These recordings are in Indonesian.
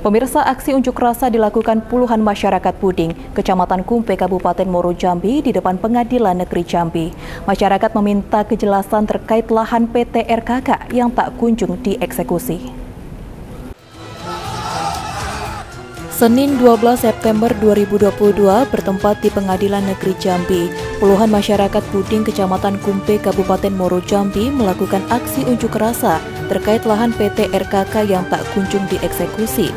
Pemirsa, aksi unjuk rasa dilakukan puluhan masyarakat Puding, Kecamatan Kumpe, Kabupaten Muaro Jambi di depan Pengadilan Negeri Jambi. Masyarakat meminta kejelasan terkait lahan PT RKK yang tak kunjung dieksekusi. Senin 12 September 2022 bertempat di Pengadilan Negeri Jambi. Puluhan masyarakat Puding, Kecamatan Kumpe, Kabupaten Muaro Jambi melakukan aksi unjuk rasa terkait lahan PT RKK yang tak kunjung dieksekusi.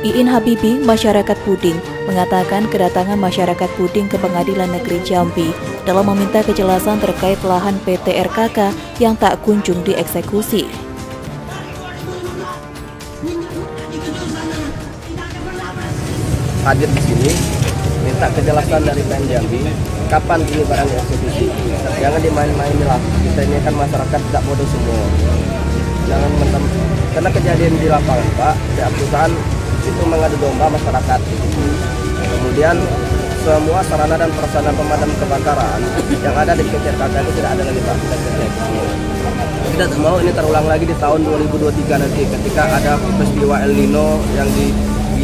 Iin Habibi, masyarakat Puding, mengatakan kedatangan masyarakat Puding ke Pengadilan Negeri Jambi dalam meminta kejelasan terkait lahan PT RKK yang tak kunjung dieksekusi. Hadir di sini, minta kejelasan dari Pemda Jambi, kapan ini barang dieksekusi. Jangan dimain-mainilah, kita ini kan masyarakat tidak bodoh semua. Jangan karena kejadian di lapangan, Pak, di perusahaan itu mengadu domba masyarakat. Kemudian semua sarana dan prasarana pemadam kebakaran yang ada di PT RKK itu tidak ada lagi, Pak. Kita tidak mau ini terulang lagi di tahun 2023 nanti ketika ada peristiwa El Nino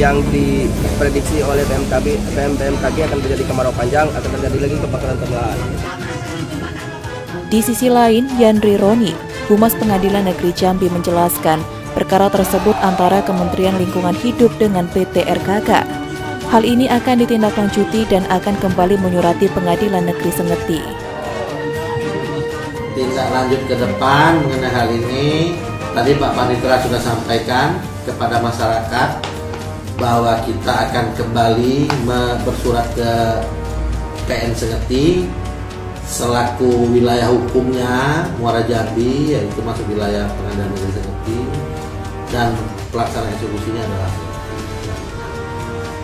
yang diprediksi oleh BMKG akan terjadi kemarau panjang, akan terjadi lagi kebakaran tambahan. Di sisi lain, Yandri Roni, Humas Pengadilan Negeri Jambi menjelaskan perkara tersebut antara Kementerian Lingkungan Hidup dengan PT RKK. Hal ini akan ditindaklanjuti dan akan kembali menyurati Pengadilan Negeri Sengeti. Tindak lanjut ke depan mengenai hal ini, tadi Pak Panitra sudah sampaikan kepada masyarakat bahwa kita akan kembali bersurat ke PN Sengeti selaku wilayah hukumnya Muaro Jambi, yaitu masuk wilayah Pengadilan Negeri Sengeti. Dan pelaksanaan eksekusinya adalah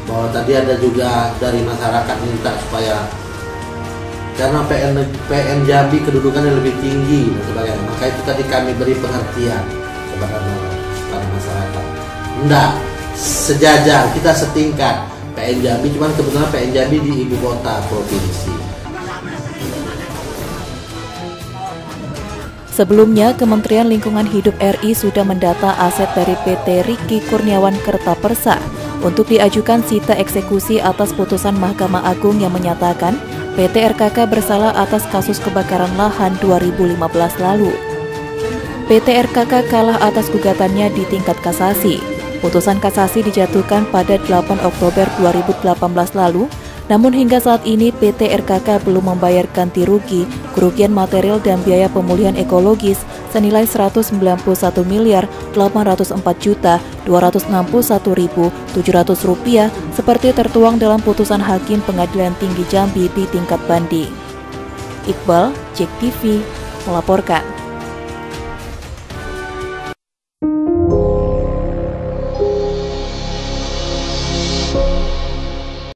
bahwa tadi ada juga dari masyarakat minta supaya karena PN Jambi kedudukannya lebih tinggi dan sebagainya, maka itu tadi kami beri pengertian kepada masyarakat. Enggak sejajar, kita setingkat. PN Jambi cuman kebetulan PN Jambi di ibu kota provinsi. Sebelumnya, Kementerian Lingkungan Hidup RI sudah mendata aset dari PT Riki Kurniawan Kerta Persa untuk diajukan sita eksekusi atas putusan Mahkamah Agung yang menyatakan PT RKK bersalah atas kasus kebakaran lahan 2015 lalu. PT RKK kalah atas gugatannya di tingkat kasasi. Putusan kasasi dijatuhkan pada 8 Oktober 2018 lalu. Namun hingga saat ini PT RKK belum membayar ganti rugi, kerugian material dan biaya pemulihan ekologis senilai 191.804.261.700 rupiah seperti tertuang dalam putusan Hakim Pengadilan Tinggi Jambi di tingkat banding. Iqbal, Jek TV, melaporkan.